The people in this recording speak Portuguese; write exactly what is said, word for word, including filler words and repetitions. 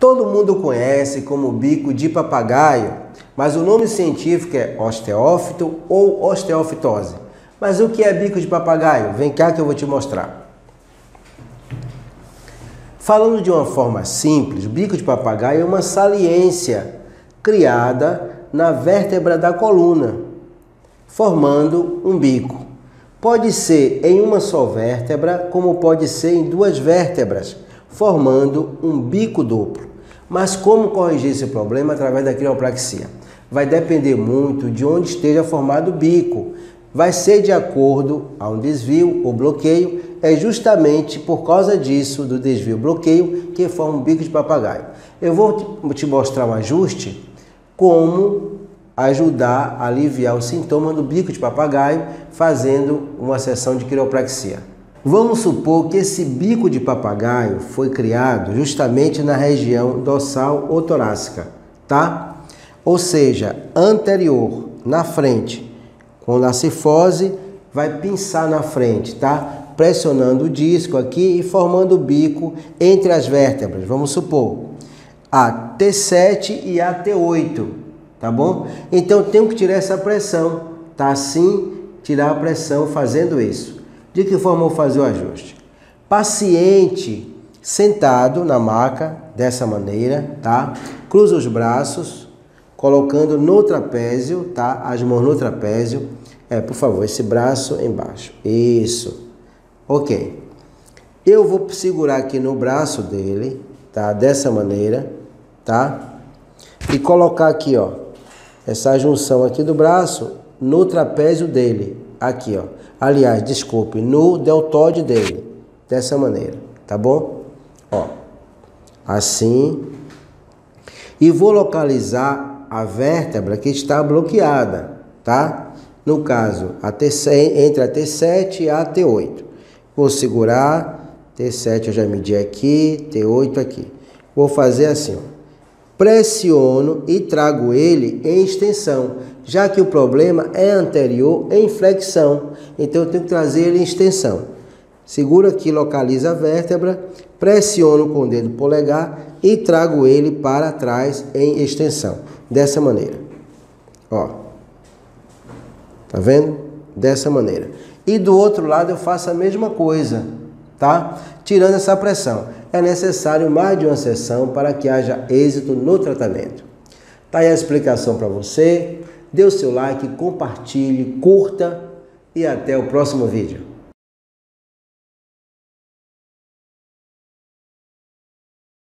Todo mundo conhece como bico de papagaio, mas o nome científico é osteófito ou osteofitose. Mas o que é bico de papagaio? Vem cá que eu vou te mostrar. Falando de uma forma simples, o bico de papagaio é uma saliência criada na vértebra da coluna, formando um bico. Pode ser em uma só vértebra, como pode ser em duas vértebras, formando um bico duplo. Mas como corrigir esse problema através da quiropraxia? Vai depender muito de onde esteja formado o bico. Vai ser de acordo a um desvio ou bloqueio. É justamente por causa disso, do desvio ou bloqueio, que forma um bico de papagaio. Eu vou te mostrar um ajuste, como ajudar a aliviar o sintoma do bico de papagaio fazendo uma sessão de quiropraxia. Vamos supor que esse bico de papagaio foi criado justamente na região dorsal ou torácica, tá? Ou seja, anterior, na frente, quando a cifose vai pinçar na frente, tá? Pressionando o disco aqui e formando o bico entre as vértebras, vamos supor, a T sete e a T oito, tá bom? Então, tenho que tirar essa pressão, tá? Assim, tirar a pressão fazendo isso. De que forma eu fazer o ajuste? Paciente sentado na maca, dessa maneira, tá? Cruza os braços, colocando no trapézio, tá? As mãos no trapézio. É, por favor, esse braço embaixo. Isso. Ok. Eu vou segurar aqui no braço dele, tá? Dessa maneira, tá? E colocar aqui, ó. Essa junção aqui do braço no trapézio dele. Aqui, ó. Aliás, desculpe, no deltóide dele. Dessa maneira, tá bom? Ó. Assim. E vou localizar a vértebra que está bloqueada, tá? No caso, a T sete, entre a T sete e a T oito. Vou segurar. T sete eu já medi aqui, T oito aqui. Vou fazer assim, ó. Pressiono e trago ele em extensão, já que o problema é anterior em flexão, então eu tenho que trazer ele em extensão. Seguro aqui, localiza a vértebra, pressiono com o dedo polegar e trago ele para trás em extensão, dessa maneira. Ó, tá vendo? Dessa maneira. E do outro lado eu faço a mesma coisa, tá? Tirando essa pressão. É necessário mais de uma sessão para que haja êxito no tratamento. Tá aí a explicação para você. Dê o seu like, compartilhe, curta e até o próximo vídeo.